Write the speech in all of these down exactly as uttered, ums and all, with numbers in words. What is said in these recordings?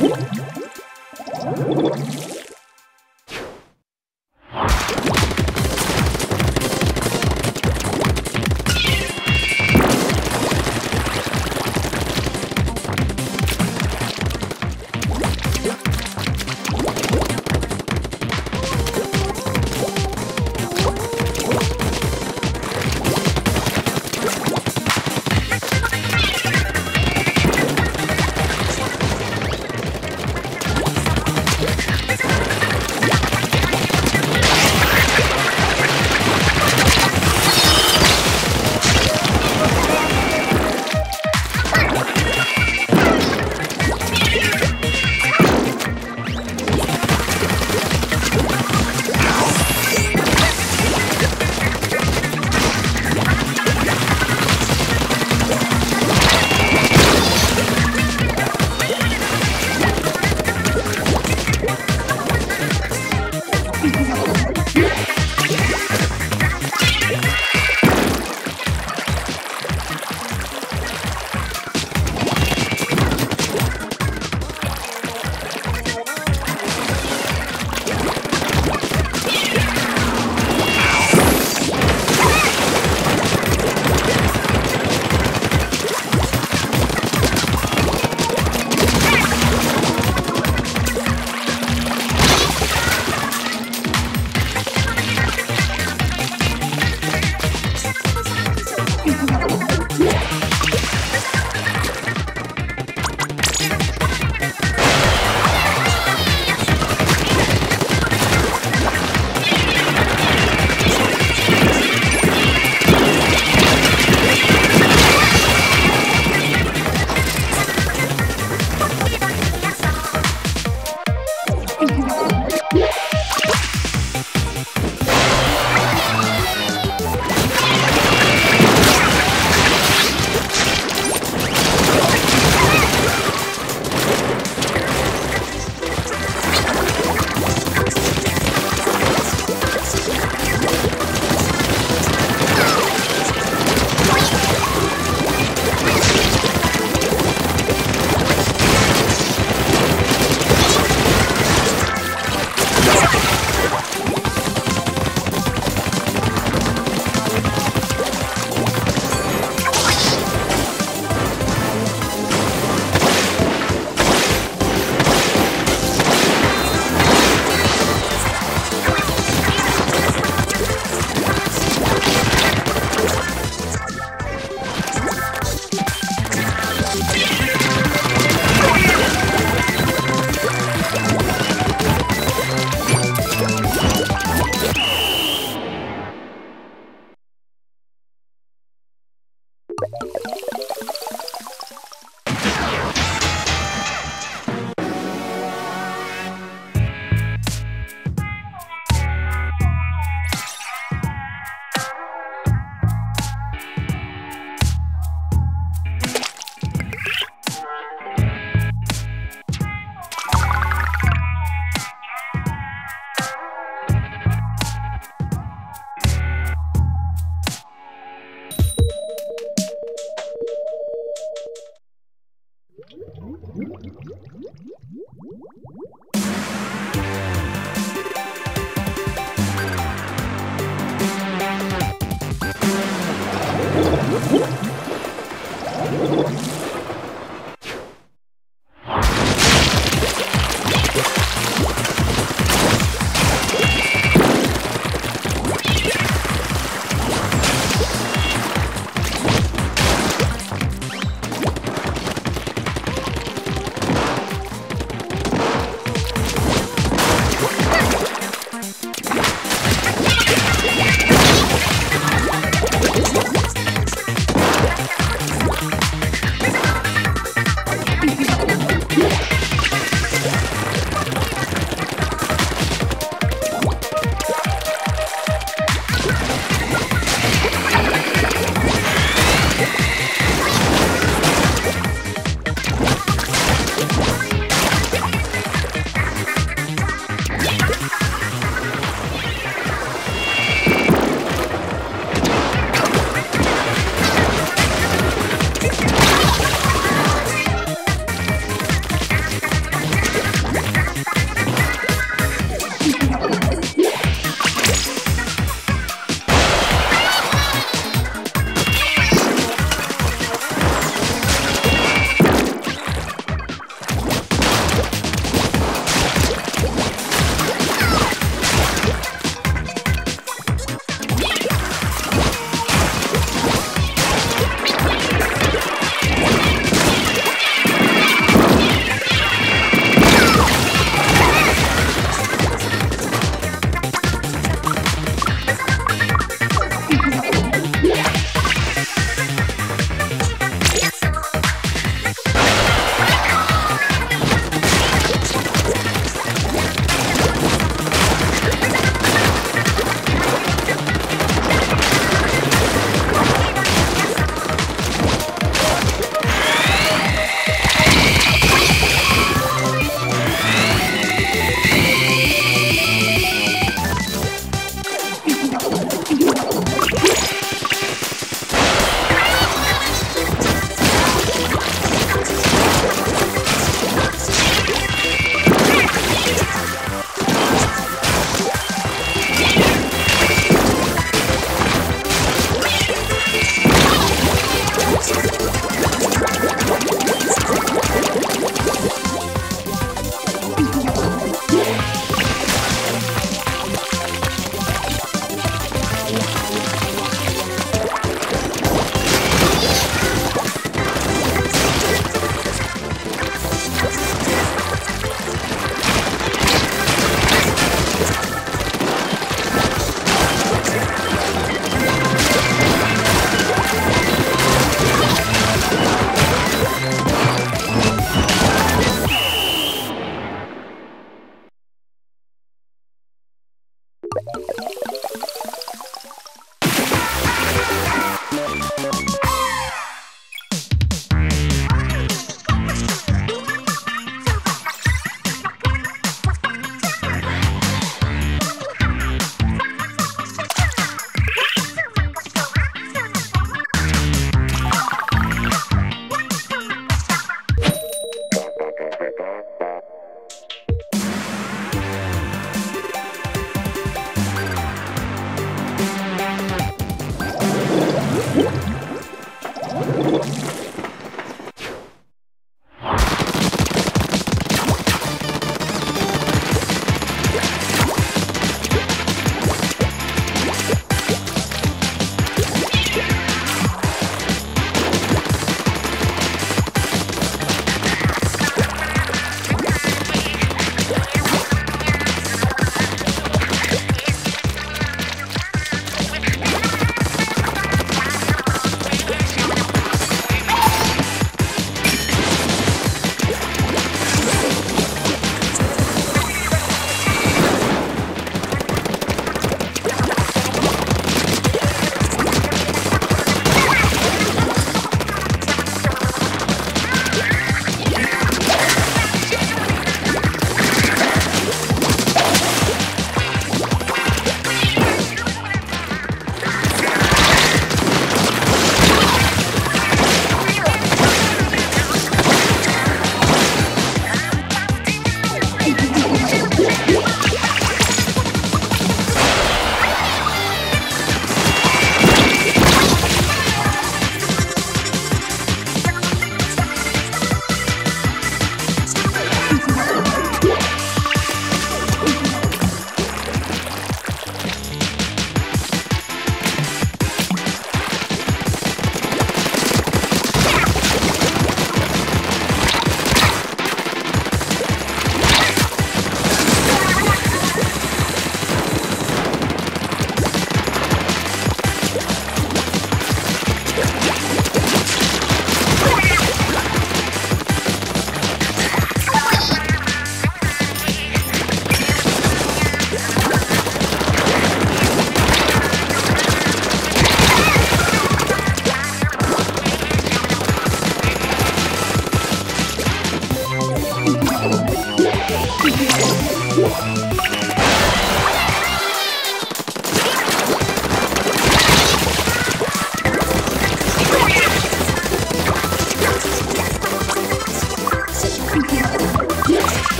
Let's go.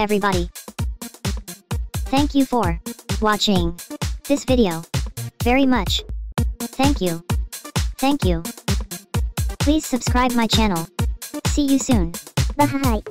everybody. Thank you for watching this video very much. Thank you. Thank you. Please subscribe my channel. See you soon. Bye.